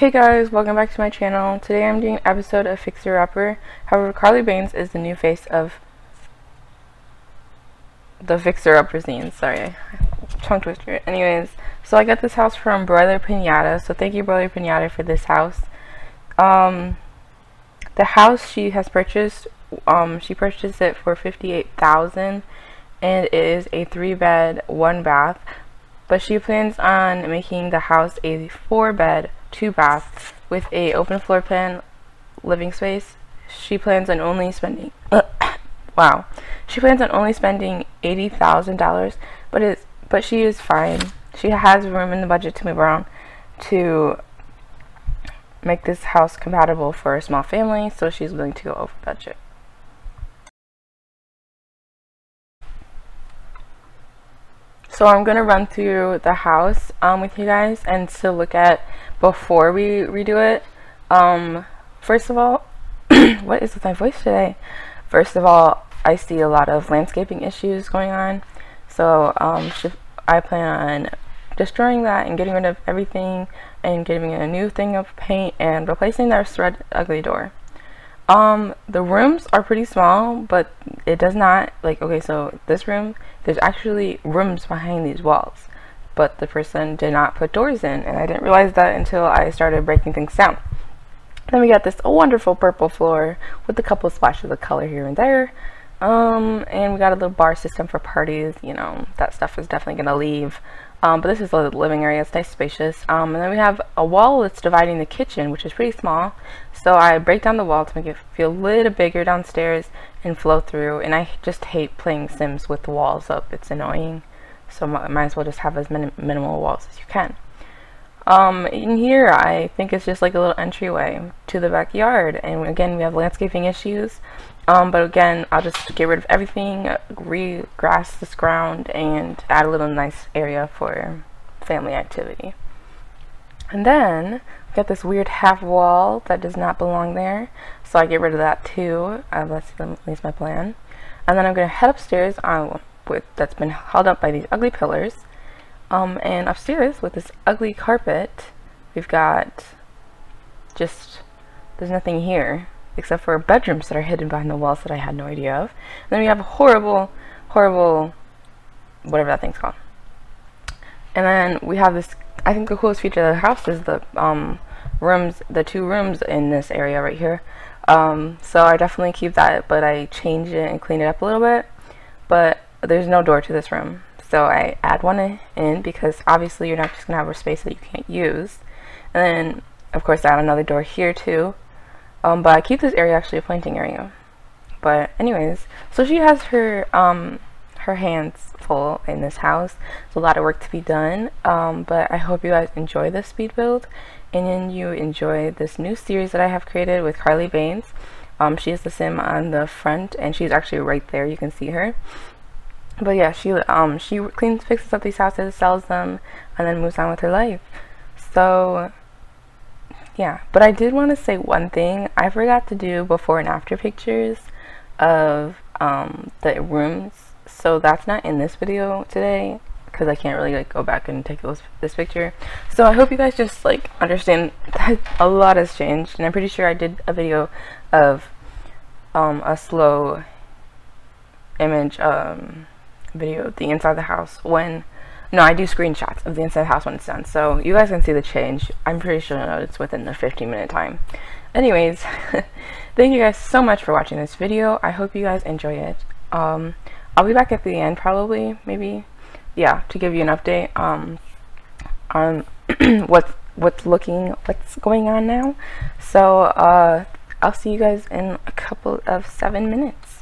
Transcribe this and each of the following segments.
Hey guys, welcome back to my channel. Today I'm doing an episode of Fixer Upper. However, Carlie Banes is the new face of the Fixer Upper scene. Sorry, tongue twister. Anyways, so I got this house from Brother Pinata, so thank you Brother Pinata for this house. The house she has purchased, she purchased it for $58,000 and it is a 3-bed, 1-bath. But she plans on making the house a 4-bed, 2-bath with a open floor plan living space. She plans on only spending $80,000, but she is fine. She has room in the budget to move around to make this house compatible for a small family, so she's willing to go over budget. So I'm going to run through the house with you guys and still look at before we redo it. First of all, what is with my voice today? First of all, I see a lot of landscaping issues going on. So I plan on destroying that and getting rid of everything and giving it a new thing of paint and replacing that red ugly door. The rooms are pretty small, but it does not, like, okay, so this room, there's actually rooms behind these walls, but the person did not put doors in, and I didn't realize that until I started breaking things down. Then we got this wonderful purple floor with a couple splashes of color here and there, and we got a little bar system for parties. You know, that stuff is definitely gonna leave, but this is the living area. It's nice, spacious, and then we have a wall that's dividing the kitchen, which is pretty small, so I break down the wall to make it feel a little bigger downstairs and flow through. And I just hate playing Sims with the walls up. It's annoying, so might as well just have as minimal walls as you can. In here, I think it's just like a little entryway to the backyard, and again we have landscaping issues, but again I'll just get rid of everything, re-grass this ground, and add a little nice area for family activity. And then we got this weird half wall that does not belong there, so I get rid of that too. That's at least my plan. And then I'm going to head upstairs that's been held up by these ugly pillars. And upstairs with this ugly carpet, we've got just, there's nothing here except for bedrooms that are hidden behind the walls that I had no idea of. And then we have a horrible, horrible, whatever that thing's called. And then we have this, I think the coolest feature of the house is the rooms, the two rooms in this area right here. So I definitely keep that, but I change it and clean it up a little bit. But there's no door to this room, so I add one in because obviously you're not just gonna have a space that you can't use. And then of course I add another door here too, but I keep this area actually a planting area. But anyways, so she has her hands full in this house. It's a lot of work to be done, but I hope you guys enjoy this speed build and you enjoy this new series that I have created with Carlie Banes. She is the Sim on the front, and she's actually right there, you can see her. But yeah, she cleans, fixes up these houses, sells them, and then moves on with her life. So yeah, but I did want to say one thing. I forgot to do before and after pictures of the rooms, so that's not in this video today because I can't really like go back and take this picture. So I hope you guys just like understand that a lot has changed, and I'm pretty sure I did a video of a slow image video of the inside of the house when, no, I do screenshots of the inside of the house when it's done, so you guys can see the change. I'm pretty sure it's within the 15-minute time. Anyways, thank you guys so much for watching this video. I hope you guys enjoy it. I'll be back at the end probably, maybe, yeah, to give you an update on what's going on now. So I'll see you guys in a couple of 7 minutes.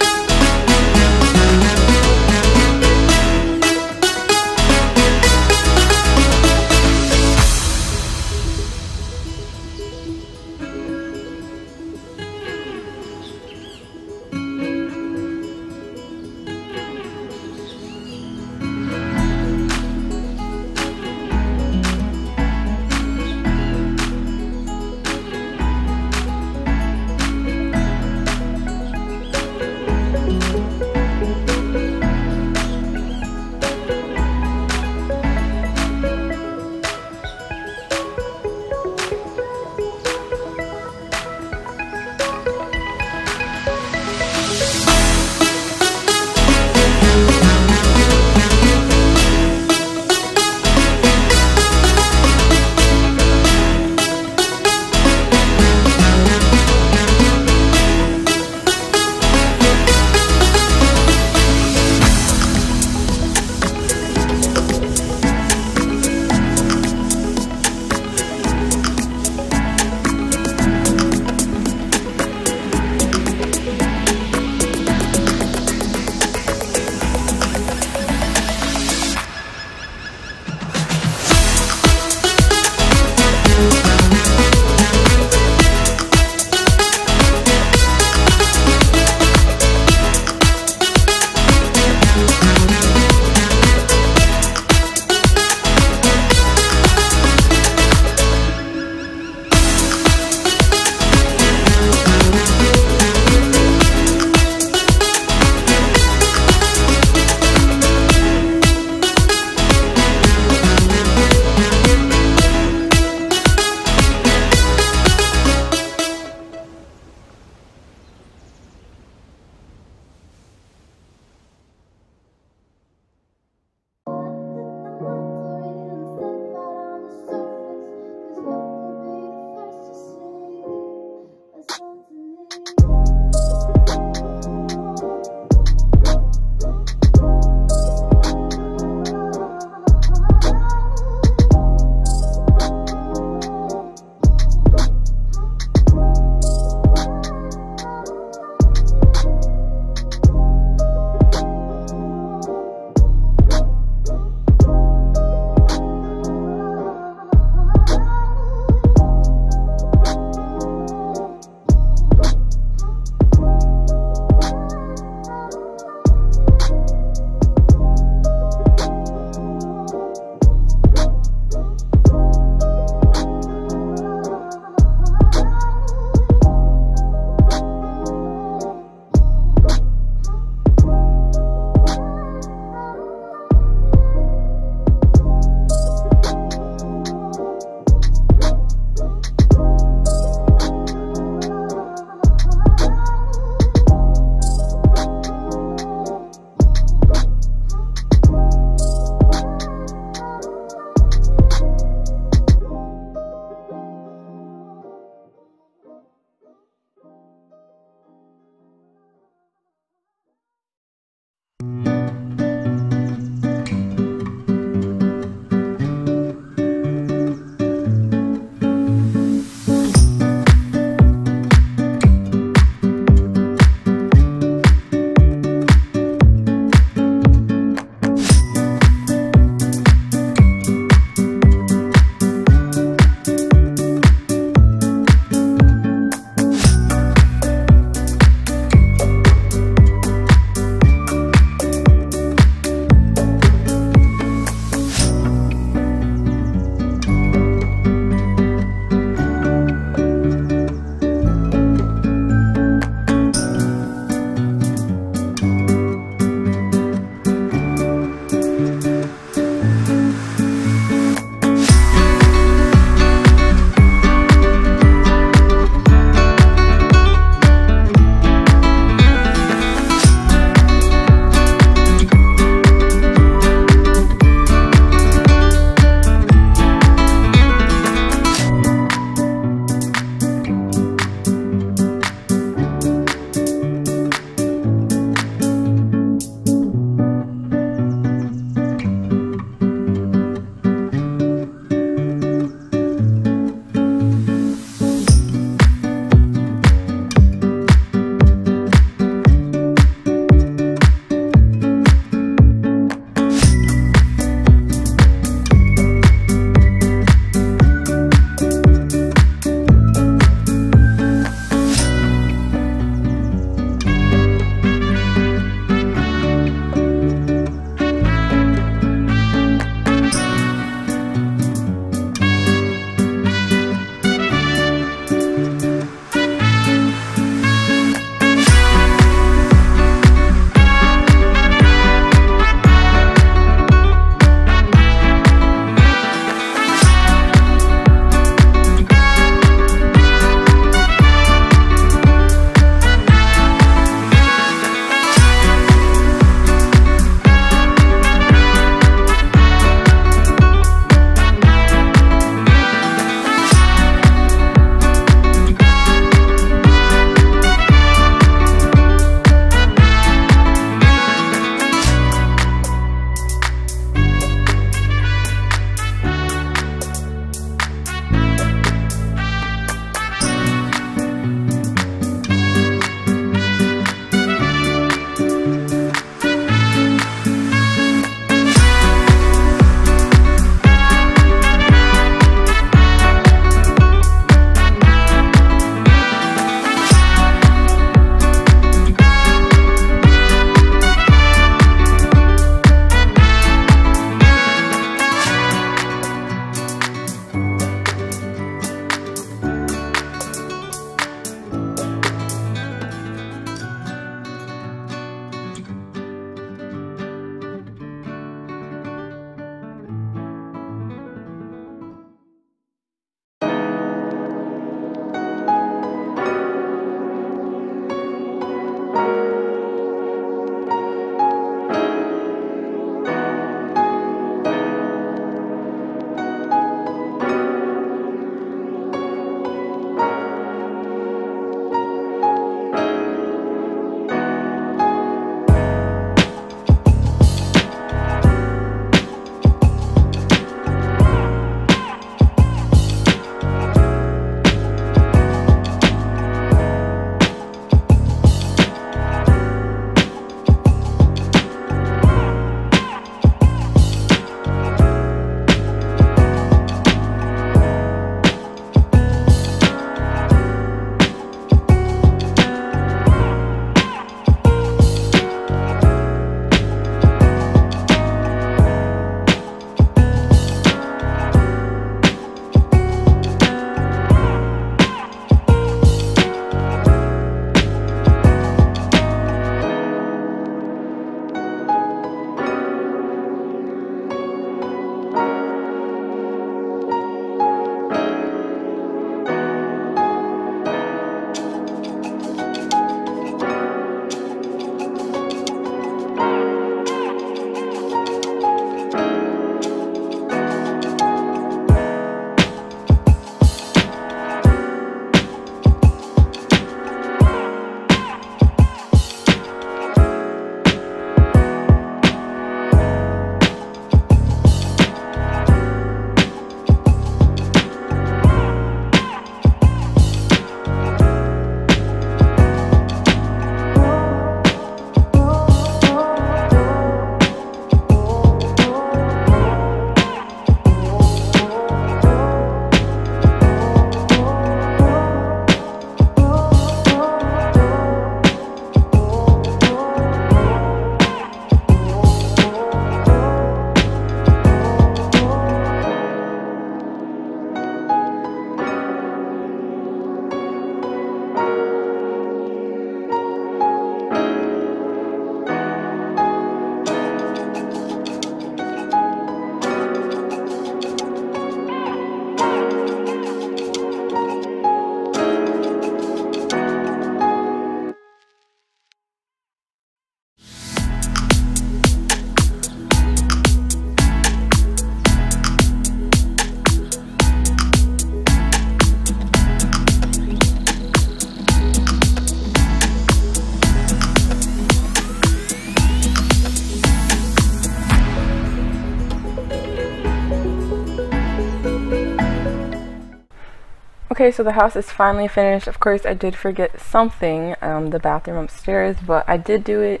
Okay, so the house is finally finished. Of course, I did forget something, the bathroom upstairs, but I did do it.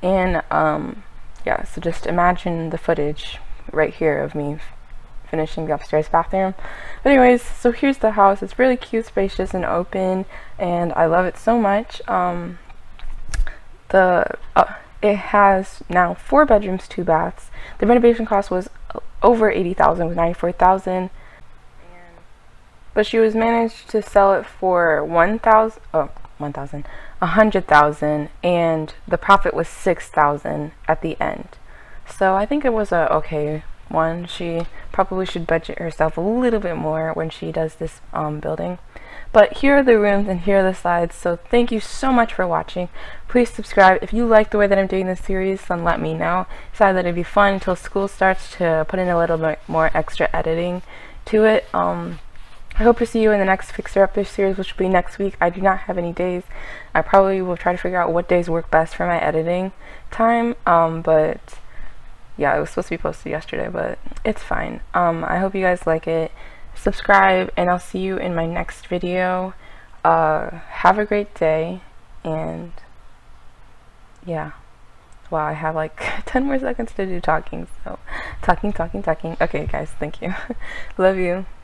And yeah, so just imagine the footage right here of me finishing the upstairs bathroom. But anyways, so here's the house. It's really cute, spacious, and open, and I love it so much. It has now 4 bedrooms, 2 baths. The renovation cost was over $80,000, was $94,000. But she was managed to sell it for $100,000, and the profit was $6,000 at the end. So I think it was a okay one. She probably should budget herself a little bit more when she does this building. But here are the rooms and here are the sides. So thank you so much for watching. Please subscribe. If you like the way that I'm doing this series, then let me know. Decided that it'd be fun until school starts to put in a little bit more extra editing to it. I hope to see you in the next Fixer Upper series, which will be next week. I do not have any days. I probably will try to figure out what days work best for my editing time. But yeah, it was supposed to be posted yesterday, but it's fine. I hope you guys like it. Subscribe, and I'll see you in my next video. Have a great day, and yeah. Wow, I have like 10 more seconds to do talking, so talking. Okay, guys, thank you. Love you.